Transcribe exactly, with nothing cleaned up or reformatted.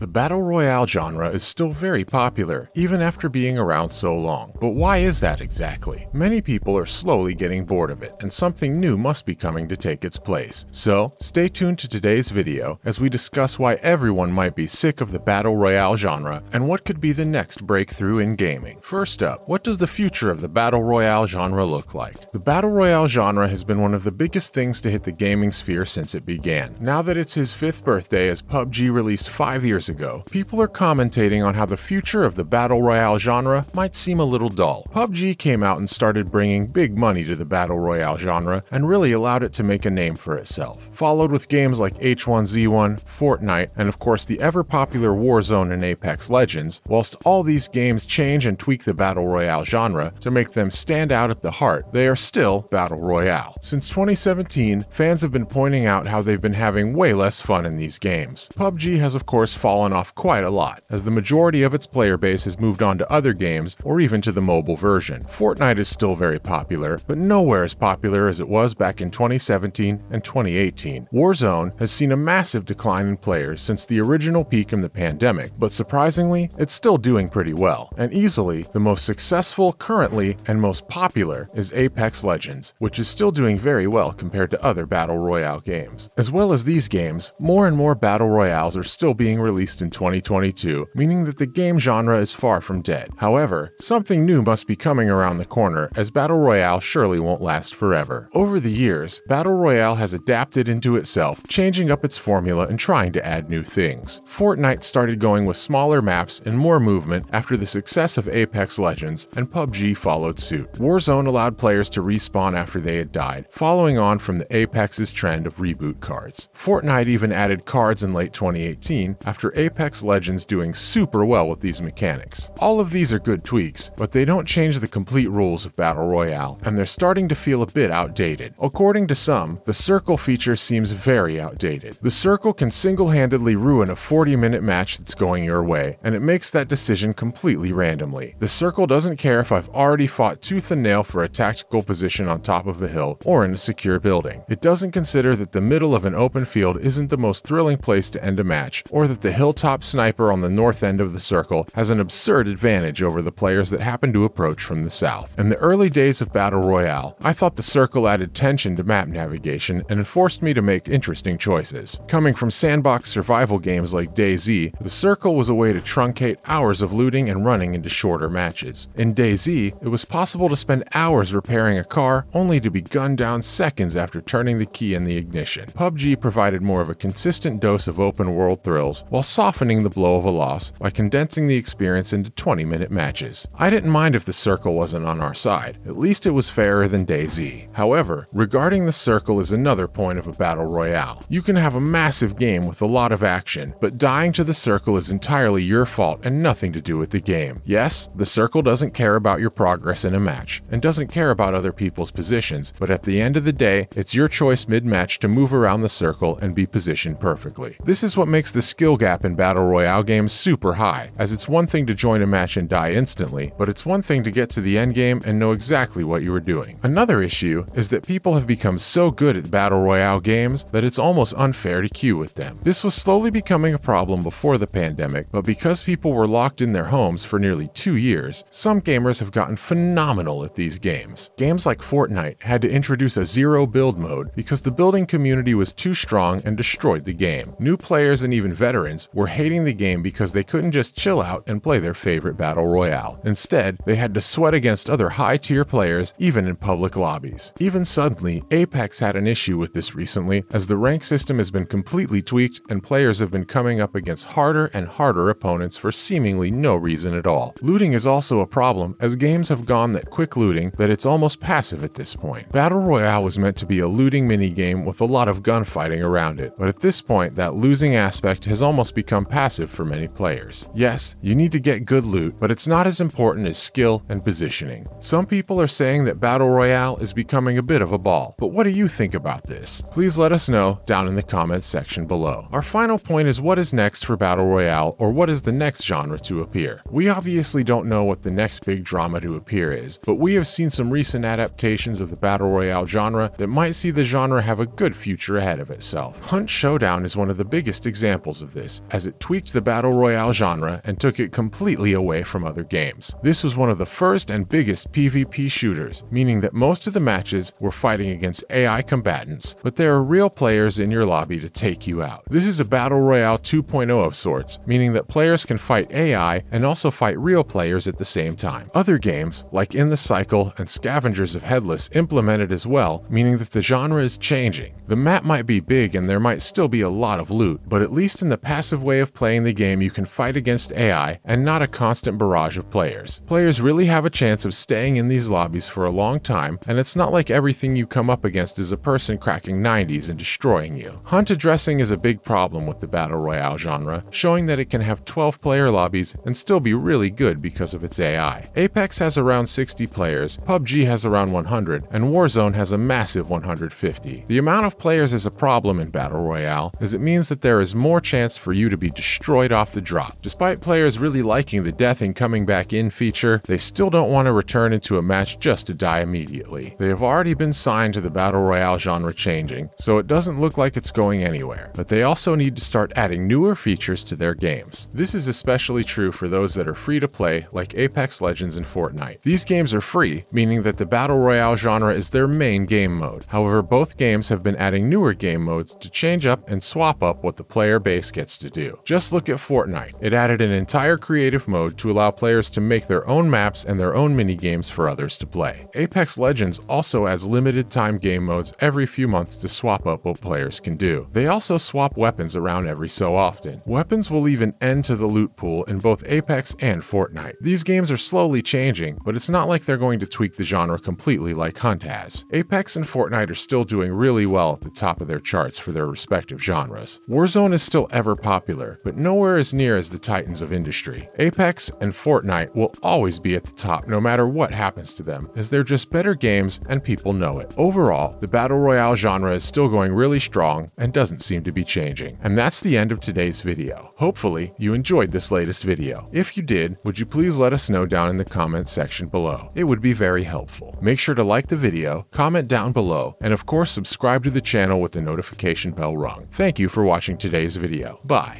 The Battle Royale genre is still very popular, even after being around so long. But why is that exactly? Many people are slowly getting bored of it, and something new must be coming to take its place. So, stay tuned to today's video as we discuss why everyone might be sick of the Battle Royale genre and what could be the next breakthrough in gaming. First up, what does the future of the Battle Royale genre look like? The Battle Royale genre has been one of the biggest things to hit the gaming sphere since it began. Now that it's his fifth birthday, as P U B G released five years ago, Ago, people are commentating on how the future of the Battle Royale genre might seem a little dull. P U B G came out and started bringing big money to the Battle Royale genre and really allowed it to make a name for itself, followed with games like H one Z one, Fortnite, and of course the ever-popular Warzone and Apex Legends. Whilst all these games change and tweak the Battle Royale genre to make them stand out at the heart, they are still Battle Royale. Since twenty seventeen, fans have been pointing out how they've been having way less fun in these games. P U B G has of course fallen fallen off quite a lot, as the majority of its player base has moved on to other games or even to the mobile version. Fortnite is still very popular, but nowhere as popular as it was back in twenty seventeen and twenty eighteen. Warzone has seen a massive decline in players since the original peak in the pandemic, but surprisingly, it's still doing pretty well. And easily, the most successful currently and most popular is Apex Legends, which is still doing very well compared to other Battle Royale games. As well as these games, more and more Battle Royales are still being released in twenty twenty-two, meaning that the game genre is far from dead. However, something new must be coming around the corner, as Battle Royale surely won't last forever. Over the years, Battle Royale has adapted into itself, changing up its formula and trying to add new things. Fortnite started going with smaller maps and more movement after the success of Apex Legends, and P U B G followed suit. Warzone allowed players to respawn after they had died, following on from the Apex's trend of reboot cards. Fortnite even added cards in late twenty eighteen, after Apex Legends doing super well with these mechanics. All of these are good tweaks, but they don't change the complete rules of Battle Royale, and they're starting to feel a bit outdated. According to some, the circle feature seems very outdated. The circle can single-handedly ruin a forty minute match that's going your way, and it makes that decision completely randomly. The circle doesn't care if I've already fought tooth and nail for a tactical position on top of a hill or in a secure building. It doesn't consider that the middle of an open field isn't the most thrilling place to end a match, or that the hill hilltop sniper on the north end of the circle has an absurd advantage over the players that happen to approach from the south. In the early days of Battle Royale, I thought the circle added tension to map navigation and forced me to make interesting choices. Coming from sandbox survival games like DayZ, the circle was a way to truncate hours of looting and running into shorter matches. In DayZ, it was possible to spend hours repairing a car only to be gunned down seconds after turning the key in the ignition. P U B G provided more of a consistent dose of open world thrills while softening the blow of a loss by condensing the experience into twenty minute matches. I didn't mind if the circle wasn't on our side, at least it was fairer than DayZ. However, regarding the circle is another point of a Battle Royale. You can have a massive game with a lot of action, but dying to the circle is entirely your fault and nothing to do with the game. Yes, the circle doesn't care about your progress in a match, and doesn't care about other people's positions, but at the end of the day, it's your choice mid-match to move around the circle and be positioned perfectly. This is what makes the skill gap in Battle Royale games super high, as it's one thing to join a match and die instantly, but it's one thing to get to the end game and know exactly what you were doing. Another issue is that people have become so good at Battle Royale games that it's almost unfair to queue with them. This was slowly becoming a problem before the pandemic, but because people were locked in their homes for nearly two years, some gamers have gotten phenomenal at these games. Games like Fortnite had to introduce a zero build mode because the building community was too strong and destroyed the game. New players and even veterans were hating the game because they couldn't just chill out and play their favorite Battle Royale. Instead, they had to sweat against other high-tier players, even in public lobbies. Even suddenly, Apex had an issue with this recently, as the rank system has been completely tweaked and players have been coming up against harder and harder opponents for seemingly no reason at all. Looting is also a problem, as games have gone that quick looting that it's almost passive at this point. Battle Royale was meant to be a looting minigame with a lot of gunfighting around it, but at this point, that losing aspect has almost become become passive for many players. Yes, you need to get good loot, but it's not as important as skill and positioning. Some people are saying that Battle Royale is becoming a bit of a ball, but what do you think about this? Please let us know down in the comments section below. Our final point is what is next for Battle Royale, or what is the next genre to appear? We obviously don't know what the next big drama to appear is, but we have seen some recent adaptations of the Battle Royale genre that might see the genre have a good future ahead of itself. Hunt Showdown is one of the biggest examples of this, as it tweaked the battle royale genre and took it completely away from other games. This was one of the first and biggest PvP shooters, meaning that most of the matches were fighting against A I combatants, but there are real players in your lobby to take you out. This is a battle royale two point oh of sorts, meaning that players can fight A I and also fight real players at the same time. Other games, like In the Cycle and Scavengers of Headless, implement it as well, meaning that the genre is changing. The map might be big and there might still be a lot of loot, but at least in the passive way of playing the game you can fight against A I and not a constant barrage of players. Players really have a chance of staying in these lobbies for a long time, and it's not like everything you come up against is a person cracking nineties and destroying you. Hunt addressing is a big problem with the battle royale genre, showing that it can have twelve player lobbies and still be really good because of its A I. Apex has around sixty players, P U B G has around one hundred, and Warzone has a massive one hundred fifty. The amount of players is a problem in battle royale, as it means that there is more chance for you to be destroyed off the drop. Despite players really liking the death and coming back in feature, they still don't want to return into a match just to die immediately. They have already been signed to the battle royale genre changing, so it doesn't look like it's going anywhere, but they also need to start adding newer features to their games. This is especially true for those that are free to play, like Apex Legends and Fortnite. These games are free, meaning that the battle royale genre is their main game mode. However, both games have been adding newer game modes to change up and swap up what the player base gets to do. Just look at Fortnite. It added an entire creative mode to allow players to make their own maps and their own minigames for others to play. Apex Legends also has limited time game modes every few months to swap up what players can do. They also swap weapons around every so often. Weapons will leave an end to the loot pool in both Apex and Fortnite. These games are slowly changing, but it's not like they're going to tweak the genre completely like Hunt has. Apex and Fortnite are still doing really well at the top of their charts for their respective genres. Warzone is still ever popular, but nowhere as near as the titans of industry. Apex and Fortnite will always be at the top no matter what happens to them, as they're just better games and people know it. Overall, the battle royale genre is still going really strong and doesn't seem to be changing. And that's the end of today's video. Hopefully, you enjoyed this latest video. If you did, would you please let us know down in the comments section below? It would be very helpful. Make sure to like the video, comment down below, and of course subscribe to the channel with the notification bell rung. Thank you for watching today's video. Bye.